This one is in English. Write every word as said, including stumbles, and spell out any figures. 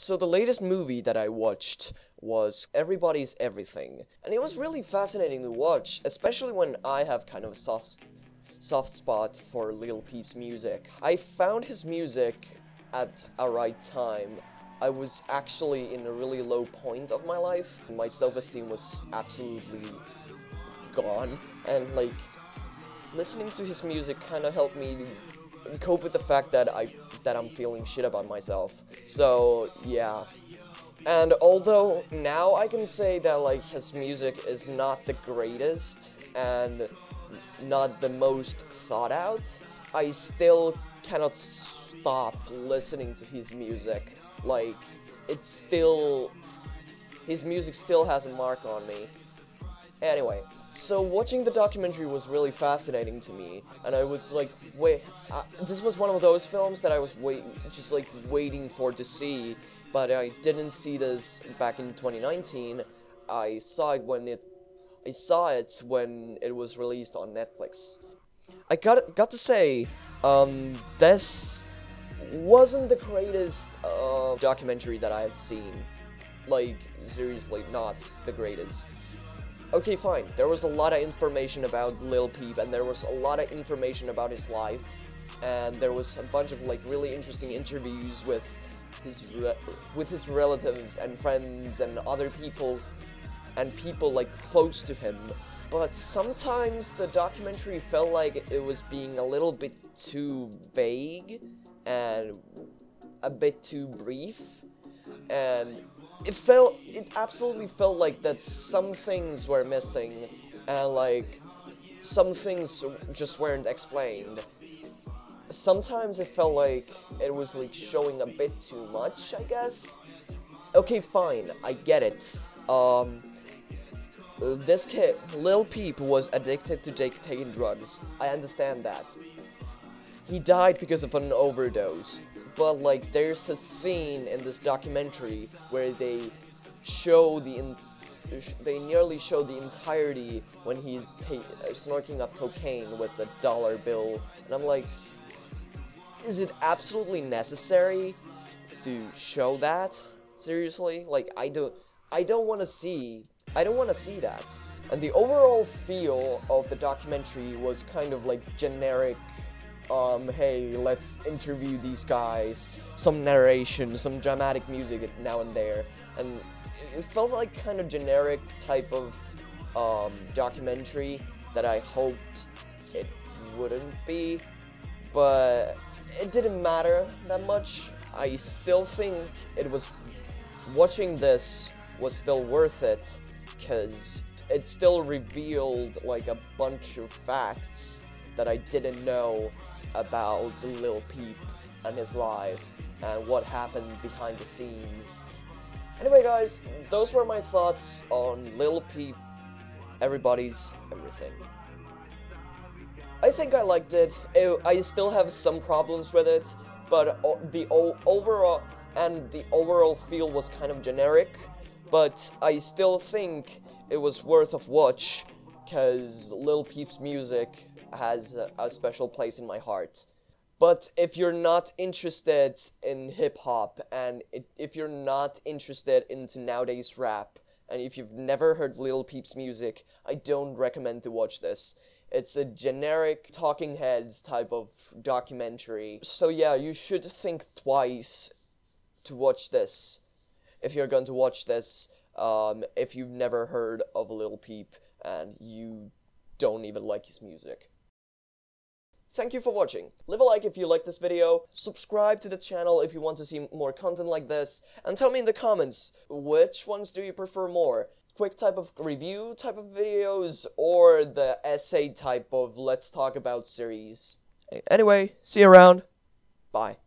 So the latest movie that I watched was Everybody's Everything, and it was really fascinating to watch, especially when I have kind of a soft, soft spot for Lil Peep's music. I found his music at a right time. I was actually in a really low point of my life. My self-esteem was absolutely gone, and like listening to his music kind of helped me cope with the fact that I that I'm feeling shit about myself. So yeah. And although now I can say that like his music is not the greatest and not the most thought out, I still cannot stop listening to his music. Like, it's still, his music still has a mark on me. Anyway, so watching the documentary was really fascinating to me, and I was like, wait, I, this was one of those films that I was wait, just like waiting for to see, but I didn't see this back in twenty nineteen. I saw it when it, I saw it when it was released on Netflix. I got got to say, um, this wasn't the greatest uh, documentary that I have seen. Like, seriously, not the greatest. Okay, fine, there was a lot of information about Lil Peep, and there was a lot of information about his life, and there was a bunch of like really interesting interviews with his re with his relatives and friends and other people and people like close to him. But sometimes the documentary felt like it was being a little bit too vague and a bit too brief, and It felt, it absolutely felt like that some things were missing, and like, some things just weren't explained. Sometimes it felt like it was like showing a bit too much, I guess? Okay, fine, I get it. Um, this kid, Lil Peep, was addicted to taking drugs. I understand that. He died because of an overdose. But like, there's a scene in this documentary where they show the in they nearly show the entirety when he's ta snorking up cocaine with a dollar bill, and I'm like, is it absolutely necessary to show that? Seriously, like I don't, I don't want to see, I don't want to see that. And the overall feel of the documentary was kind of like generic. Um, hey, let's interview these guys, some narration, some dramatic music now and there, and it felt like kind of generic type of um, documentary that I hoped it wouldn't be, but it didn't matter that much. I still think it was, watching this was still worth it, because it still revealed like a bunch of facts that I didn't know about Lil Peep and his life and what happened behind the scenes. Anyway guys, those were my thoughts on Lil Peep, Everybody's Everything. I think I liked it. I still have some problems with it, but the overall and the overall feel was kind of generic, but I still think it was worth a watch, because Lil Peep's music has a special place in my heart. But if you're not interested in hip-hop, and if you're not interested into nowadays rap, and if you've never heard Lil Peep's music, I don't recommend to watch this. It's a generic Talking Heads type of documentary, so yeah, you should think twice to watch this if you're going to watch this, um, if you've never heard of Lil Peep and you don't even like his music. Thank you for watching. Leave a like if you like this video, subscribe to the channel if you want to see more content like this, and tell me in the comments, which ones do you prefer more? Quick type of review type of videos, or the essay type of let's talk about series? Anyway, see you around. Bye.